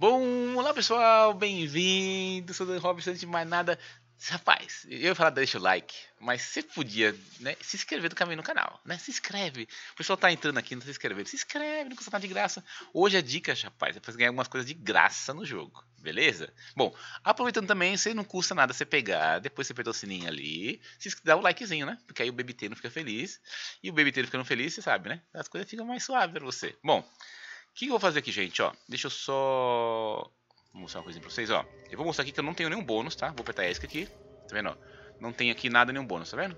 Bom, olá pessoal, bem-vindo, sou o Dan Robson, antes de mais nada, rapaz, eu ia falar deixa o like, mas você podia, né, se inscrever do caminho no canal, né, se inscreve, o pessoal tá entrando aqui, não se inscreve, não custa nada de graça, hoje a dica, rapaz, é pra você ganhar algumas coisas de graça no jogo, beleza? Bom, aproveitando também, você não custa nada você pegar, depois você apertar o sininho ali, se dá o likezinho, né, porque aí o BBT não fica feliz, e o BBT ficando feliz, você sabe, né, as coisas ficam mais suaves pra você. Bom, o que eu vou fazer aqui, gente, ó, deixa eu só... Vou mostrar uma coisinha pra vocês, ó. Eu vou mostrar aqui que eu não tenho nenhum bônus, tá? Vou apertar ESC aqui, tá vendo, ó? Não tem aqui nada, nenhum bônus, tá vendo?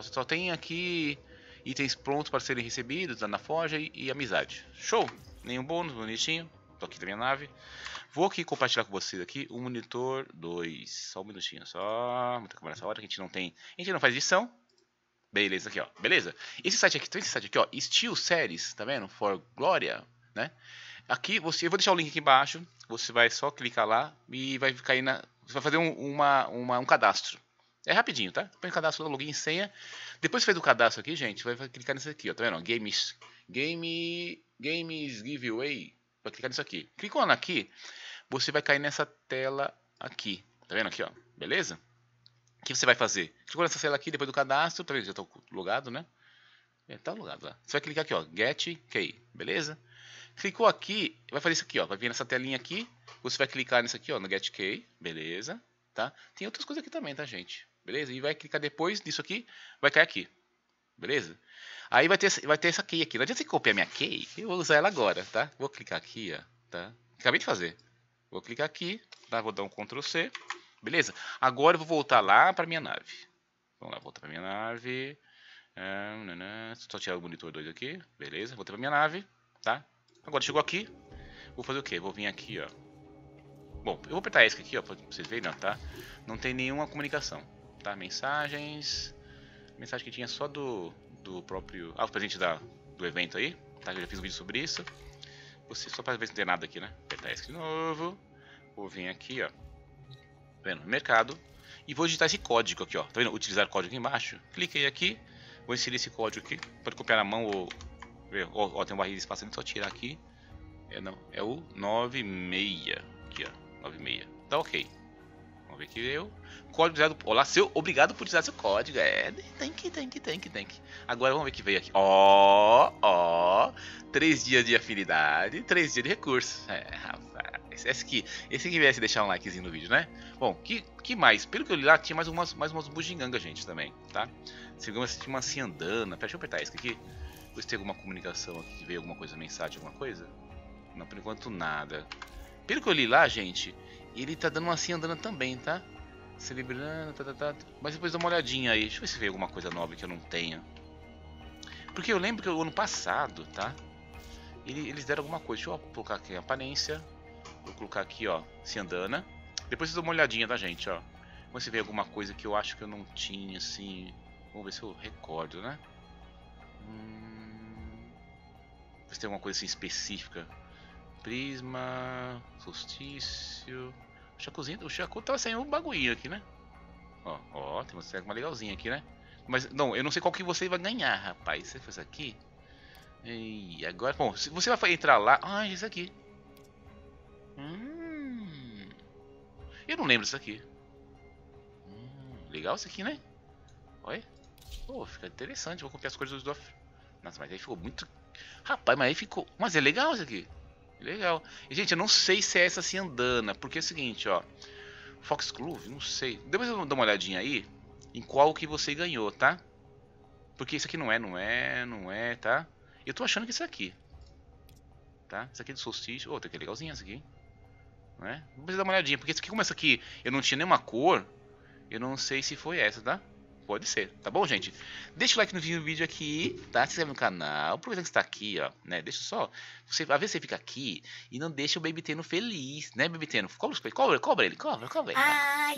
Só tem aqui itens prontos para serem recebidos lá na forja e amizade. Show! Nenhum bônus, bonitinho. Tô aqui da minha nave. Vou aqui compartilhar com vocês aqui o monitor 2. Só um minutinho, só. Muita câmera nessa hora que a gente não tem... A gente não faz edição. Beleza, aqui, ó. Beleza? Esse site aqui, tem esse site aqui, ó. SteelSeries, tá vendo? Foxglove, né? Aqui, eu vou deixar o link aqui embaixo, você vai só clicar lá e vai cair na... Você vai fazer um cadastro. É rapidinho, tá? Põe o cadastro, login e senha. Depois que fez o cadastro aqui, gente, vai clicar nesse aqui, ó, tá vendo? Games Giveaway. Vai clicar nisso aqui. Clicando aqui, você vai cair nessa tela aqui. Tá vendo aqui, ó? Beleza? O que você vai fazer? Clicou nessa tela aqui, depois do cadastro, tá vendo? Já tá logado, né? É, tá logado lá. Você vai clicar aqui, ó, Get Key, beleza? Clicou aqui, vai fazer isso aqui, ó. Vai vir nessa telinha aqui. Você vai clicar nisso aqui, ó, no Get Key, beleza? Tá? Tem outras coisas aqui também, tá, gente? Beleza? E vai clicar depois disso aqui, vai cair aqui. Beleza? Aí vai ter essa key aqui. Não adianta você copiar minha key, eu vou usar ela agora, tá? Vou clicar aqui, ó, tá? Acabei de fazer. Vou clicar aqui, tá? Vou dar um Ctrl C. Beleza? Agora eu vou voltar lá pra minha nave. Vamos lá, voltar pra minha nave. Só tirar o monitor 2 aqui. Beleza? Voltei pra minha nave, tá? Agora chegou aqui, vou fazer o que? Vou vir aqui, ó. Bom, eu vou apertar ESC aqui, ó, pra vocês verem, ó, tá? Não tem nenhuma comunicação, tá? Mensagens, mensagem que tinha só do próprio... Ah, o presente do evento aí, tá? Eu já fiz um vídeo sobre isso. Você, só pra ver se não tem nada aqui, né? Apertar ESC de novo, vou vir aqui, ó. Tá vendo? Mercado. E vou digitar esse código aqui, ó. Tá vendo? Utilizar código aqui embaixo. Cliquei aqui, vou inserir esse código aqui. Pode copiar na mão ou... Ó, tem uma barrinha de espaço ali, só tirar aqui. É o 96. Aqui, ó, 96. Tá ok. Vamos ver aqui, eu. Código utilizado. Olá, seu. Obrigado por utilizar seu código. É. Tem que. Agora vamos ver o que veio aqui. Ó. 3 dias de afinidade, 3 dias de recurso. É, rapaz. Esse aqui viesse deixar um likezinho no vídeo, né? Bom, que mais? Pelo que eu li lá, tinha mais umas bugigangas, gente, também, tá? Tinha uma Syandana. Deixa eu apertar esse aqui. Depois tem alguma comunicação aqui, que veio alguma coisa, mensagem, alguma coisa? Não, por enquanto nada. Pelo que eu li lá, gente, ele tá dando uma Syandana também, tá? Celebrando, Mas depois dá uma olhadinha aí, deixa eu ver se veio alguma coisa nova que eu não tenha. Porque eu lembro que o ano passado, tá? Eles deram alguma coisa, deixa eu colocar aqui em aparência. Vou colocar aqui, ó, Syandana. Depois vocês dão uma olhadinha, tá, gente, ó. Vamos ver se veio alguma coisa que eu acho que eu não tinha, assim... Vamos ver se eu recordo, né? Se tem alguma coisa assim específica. Prisma, solstício. O Chaco tava saindo um bagulhinho aqui, né? Ó, tem uma legalzinha aqui, né? Mas não, eu não sei qual que você vai ganhar, rapaz. Você fez aqui. E agora, bom, se você vai entrar lá. Ah, isso aqui. Eu não lembro disso aqui. Legal isso aqui, né? Olha. Pô, fica interessante. Vou copiar as cores do off. Nossa, mas aí ficou muito. Rapaz, mas aí ficou... Mas é legal isso aqui. Legal. E, gente, eu não sei se é essa Syandana. Porque é o seguinte, ó. Foxglove, não sei. Depois eu vou dar uma olhadinha aí em qual que você ganhou, tá? Porque isso aqui não é, tá? Eu tô achando que isso aqui. Tá? Isso aqui é do solstício. Ô, tem que legalzinho isso aqui, hein? Não é? Depois eu vou dar uma olhadinha. Porque isso aqui, como essa aqui eu não tinha nenhuma cor, eu não sei se foi essa, tá? Pode ser, tá bom, gente? Deixa o like no vídeo aqui, tá? Se inscreve no canal, aproveita que você tá aqui, ó, né? Deixa só, às vezes você fica aqui e não deixa o Baby Teno feliz, né, Baby Teno? Cobra ele. Ai.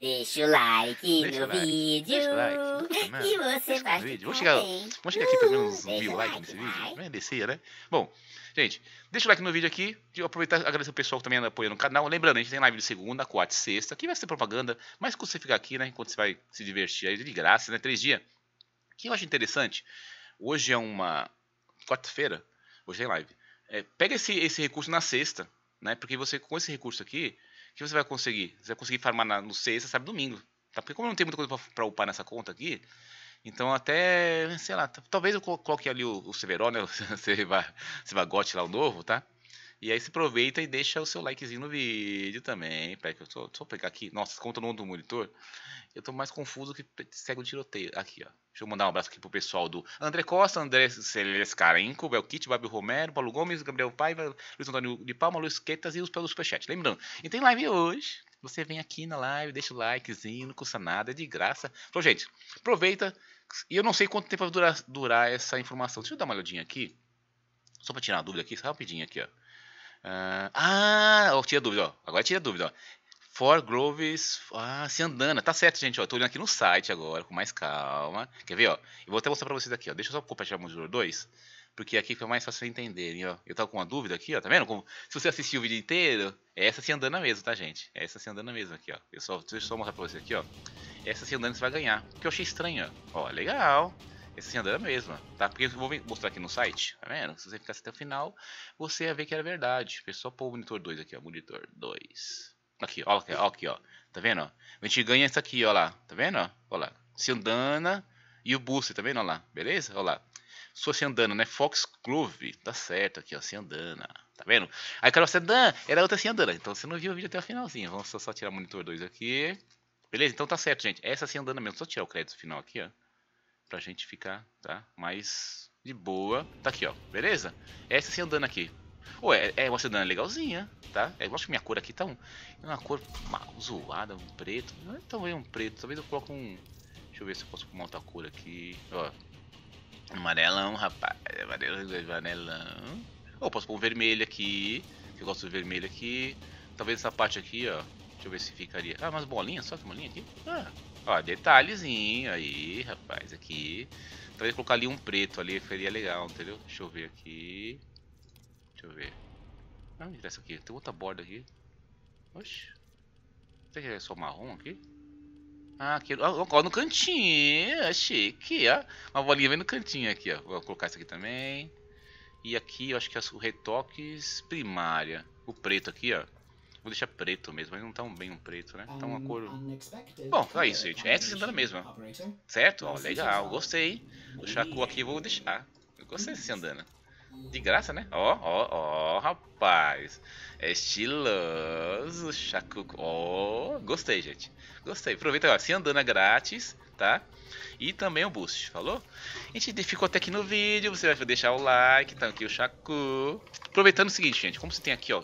Deixa o like no vídeo. E você vai ficar. Vamos chegar aqui pelo menos mil likes nesse vídeo. Vai descer, né? Bom, gente, deixa o like no vídeo aqui. E aproveitar e agradecer o pessoal que também apoia no canal. Lembrando, a gente tem live de segunda, quarta e sexta. Aqui vai ser propaganda, mas quando você ficar aqui, né? Enquanto você vai se divertir aí de graça, né? 3 dias. O que eu acho interessante, hoje é uma quarta-feira, hoje tem live. pega esse recurso na sexta, né? Porque você, com esse recurso aqui, o que você vai conseguir? Você vai conseguir farmar no sexta, sábado e domingo. Tá? Porque como não tem muita coisa para upar nessa conta aqui, então até, sei lá, talvez eu coloque ali o Severo, né? O Cevagote lá, o novo, tá? E aí você aproveita e deixa o seu likezinho no vídeo também. Pera que eu só pegar aqui. Nossa, conta no outro monitor. Eu tô mais confuso que segue o tiroteio. Aqui, ó. Deixa eu mandar um abraço aqui pro pessoal do André Costa, André Celescarenco, Belkite, Bábio Romero, Paulo Gomes, Gabriel Paiva, Luiz Antônio de Palma, Luiz Quetas e os pelo Superchat. Lembrando, e tem live hoje. Você vem aqui na live, deixa o likezinho, não custa nada, é de graça. Então, gente, aproveita. E eu não sei quanto tempo vai durar essa informação. Deixa eu dar uma olhadinha aqui. Só pra tirar uma dúvida aqui, rapidinho aqui, ó. Ah, ó, tira a dúvida, ó. Agora tira a dúvida, ó. Foxgloves, Syandana, tá certo, gente, ó. Tô olhando aqui no site agora, com mais calma. Quer ver, ó? Eu vou até mostrar pra vocês aqui, ó. Deixa eu só compartilhar o monitor 2, porque aqui fica mais fácil vocês entenderem, ó. Eu tava com uma dúvida aqui, ó, tá vendo? Como, se você assistiu o vídeo inteiro, é essa Syandana mesmo, tá, gente? É essa Syandana mesmo aqui, ó. Deixa eu só mostrar pra vocês aqui, ó. Essa Syandana você vai ganhar, porque eu achei estranho, ó. Ó, legal. Essa Syandana mesma, tá? Porque eu vou mostrar aqui no site, tá vendo? Se você ficasse até o final, você ia ver que era verdade. Deixa eu só pôr o monitor 2 aqui, ó. Monitor 2. Aqui, ó, aqui, ó. Tá vendo, ó? A gente ganha isso aqui, ó lá. Tá vendo, ó? Ó lá. Syandana e o booster, tá vendo? Ó lá. Beleza? Ó lá. Sua Syandana, né? Foxglove. Tá certo aqui, ó. Syandana. Tá vendo? Aí, cara, Syandana era outra Syandana. Então, você não viu o vídeo até o finalzinho. Vamos só tirar o monitor 2 aqui. Beleza? Então, tá certo, gente. Essa Syandana mesmo. Só tirar o crédito final aqui, ó. Pra gente ficar, tá? Mais de boa. Tá aqui, ó. Beleza? Essa Syandana aqui. Ué, é uma Syandana legalzinha, tá? Eu acho que minha cor aqui tá uma cor zoada, um preto. Não é tão bem um preto. Talvez eu coloque um... Deixa eu ver se eu posso pôr uma outra cor aqui. Ó. Amarelão, rapaz. Amarelão. Ou posso pôr um vermelho aqui. Eu gosto do vermelho aqui. Talvez essa parte aqui, ó. Deixa eu ver se ficaria... Ah, umas bolinhas. Só que bolinha aqui. Ah. Ó, detalhezinho aí, rapaz, aqui. Talvez colocar ali um preto ali, seria legal, entendeu? Deixa eu ver aqui. Deixa eu ver. Ah, me interessa aqui. Tem outra borda aqui. Oxi. Será que é só marrom aqui? Ah, aqui. Ó, no cantinho. Achei aqui, ó. Uma bolinha bem no cantinho aqui, ó. Vou colocar isso aqui também. E aqui, eu acho que é o retoques primária. O preto aqui, ó. Vou deixar preto mesmo, mas não tá bem um preto, né? Tá uma cor... Bom, é isso, gente. Essa é Syandana mesmo, certo? Ó, legal, gostei. O Chacu aqui eu vou deixar. Eu gostei dessa Syandana. De graça, né? Ó, ó, ó, rapaz. É estiloso, Chacu. Ó, gostei, gente. Gostei. Aproveita agora, Syandana grátis, tá? E também o boost, falou? A gente ficou até aqui no vídeo, você vai deixar o like, tá aqui o Chacu. Aproveitando o seguinte, gente, como você tem aqui, ó,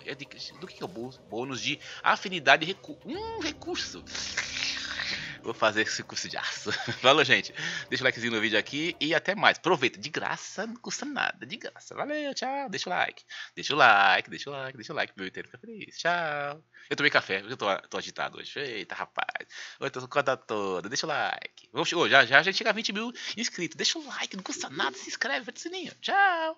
do que é o bônus de afinidade e recurso? Recurso! Vou fazer esse curso de aço. Falou, gente. Deixa o likezinho no vídeo aqui e até mais. Aproveita, de graça, não custa nada, de graça. Valeu, tchau, deixa o like. Deixa o like, deixa o like, deixa o like, meu inteiro fica feliz. Tchau. Eu tomei café, porque eu tô agitado hoje. Eita, rapaz. Eu tô com a data toda, deixa o like. Vamos, já a gente chega a 20 mil inscritos. Deixa o like, não custa nada, se inscreve, aperta o sininho. Tchau.